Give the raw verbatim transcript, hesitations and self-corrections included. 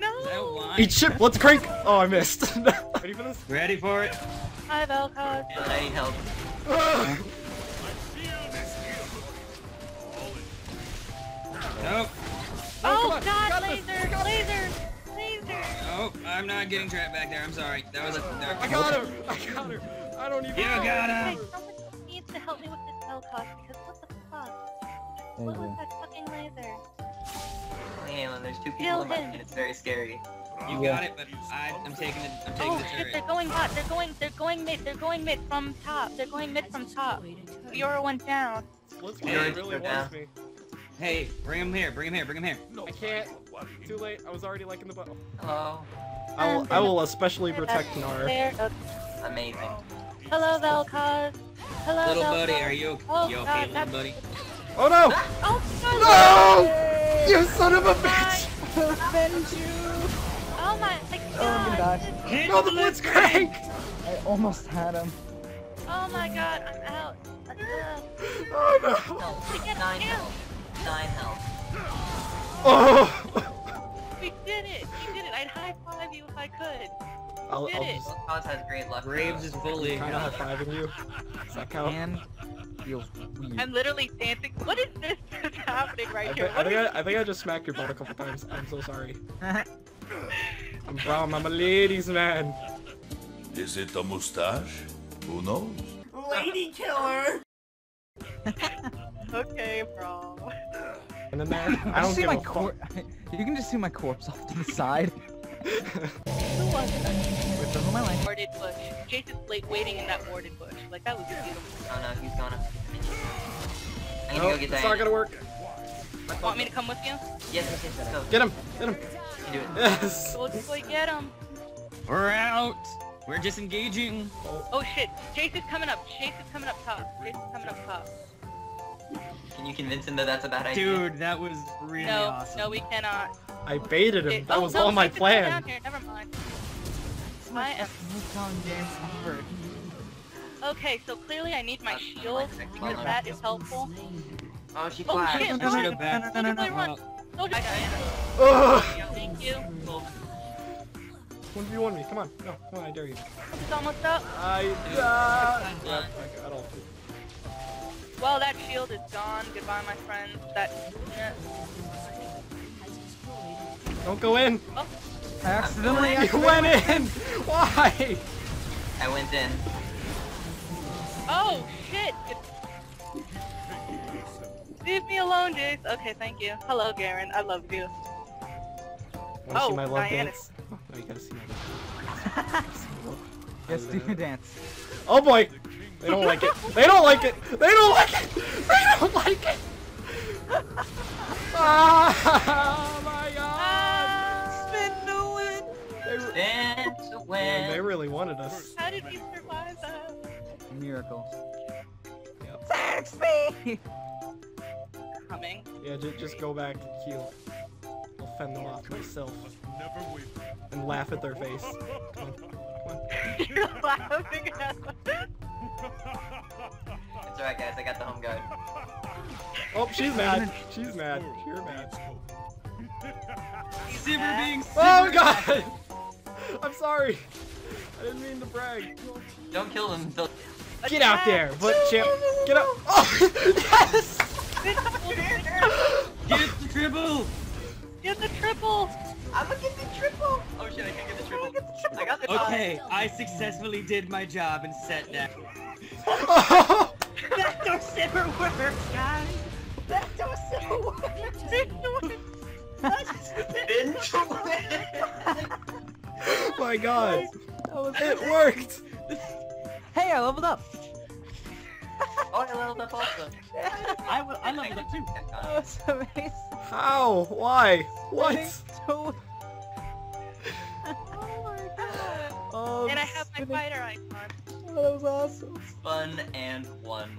No! Eat shit! Let's crank! Oh, I missed. Ready for this? Ready for it. I have Elkos. I need help. Nope. Oh, oh god, laser, laser, laser. Oh, I'm not getting trapped back there. I'm sorry. That was a. That was I got her. I got her. I don't even. You know. Got him. Someone needs to help me with this Elkos because what the fuck? What was that fucking laser? Damn, there's two people Kill in my him. head. It's very scary. You got it, but I, I'm taking the, I'm taking oh, the turret. Oh shit, they're going hot. They're going, they're going mid. They're going mid from top. They're going mid from top. Fiora went down. Let's go. Hey, really wants me. Hey, bring him here. Bring him here. Bring him here. No, I can't. Too late. I was already like in the bottom. Hello. I will, I will especially protect Gnar. Okay. Amazing. Hello, Velka. Hello, Little Velka. buddy, are you okay, oh, you okay God, little buddy? Oh no! Oh, no! You son of a bitch! Avenge you! Oh my god! Oh, no, the Blitz crank! I almost had him. Oh my god, I'm out. Oh no! We did it! Nine health. Nine health. Oh! We did it! We did it! I'd high five you if I could. I'll, did I'll it. Just... Elkos has great luck. Graves is bullying. I'm high fiving you. Does that count? And... I'm literally dancing. What is this that's happening right I here? I think I, I think I just smacked your butt a couple times. I'm so sorry. I'm brown. I'm a ladies man. Is it a mustache? Who knows? Lady killer. Okay, bro. And then there. I don't see my corpse. You can just see my corpse off to the side. Who was it? Ripped over my life. Warded bush. Jace is late waiting in that warded bush. Like, that was beautiful. Oh no, he's gonna. I need nope, to go get that. It's not gonna work. Want me to come with you? Yes, yes, yes, let's go. Get him! Get him! You can do it. Yes! We'll just like, get him! We're out! We're disengaging! Oh. Oh shit! Jace is coming up! Jace is coming up top! Jace is coming up top. Can you convince him that that's a bad idea? Dude, that was really no, awesome. No, we cannot. I baited him. That oh, was no, all my plan. Down here. Never mind. I am okay, so clearly I need my uh, shield because that is helpful. Oh, she flashed. Oh, no, no, no, no, no, no. Thank you. one v one me. Come on. No, come on. I dare you. It's almost up. I died. Well, that shield is gone. Goodbye, my friends. That. Yeah. Don't go in! Oh. I accidentally I accidentally went in! Why? I went in. Oh shit! Leave me alone, Jace. Okay, thank you. Hello, Garen. I love you. Wanna oh, see my love Dianne. Dance? Oh, no, you gotta see my dance. Yes, do your dance. Oh boy! They don't like it. They don't like it! They don't like it! They don't like it! Oh my god! Spin to win! They, Spin to win! Man, they really wanted us. How did we survive that? Miracle. Yep. Sex me! Coming. Yeah, ju just go back and heal. I'll fend them off myself. And laugh at their face. Come on. Come on. You're laughing at them. It's alright guys, I got the home guard. Oh, she's mad. She's mad. You're mad. He's super being super oh god! Mad. I'm sorry. I didn't mean to brag. Don't kill him. Don't... Get out there, but champ. Get up. Oh, yes! Get the triple! Get the triple! I'm gonna get the triple! Oh shit, I can't get the triple. I got the okay, I successfully did my job and set down. Oh! That does ever work, guys! That does ever work! Oh my god! It worked! Hey, I leveled up! Oh, I leveled up also! I, I leveled up too! That was amazing! How? Why? What? Oh my god! Um, and I have my fighter icon. That was awesome. Fun and one.